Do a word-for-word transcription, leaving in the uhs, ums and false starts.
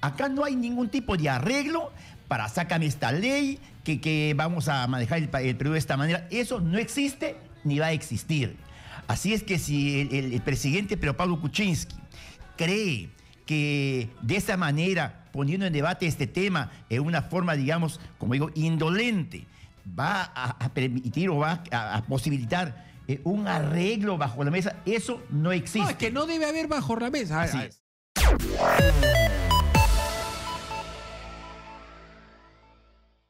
Acá no hay ningún tipo de arreglo para sácame esta ley, que, que vamos a manejar el, el Perú de esta manera. Eso no existe ni va a existir. Así es que si el, el, el presidente Pedro Pablo Kuczynski cree que de esa manera, poniendo en debate este tema en una forma, digamos, como digo, indolente, va a, a permitir o va a, a posibilitar eh, un arreglo bajo la mesa, eso no existe. No, es que no debe haber bajo la mesa. Así es.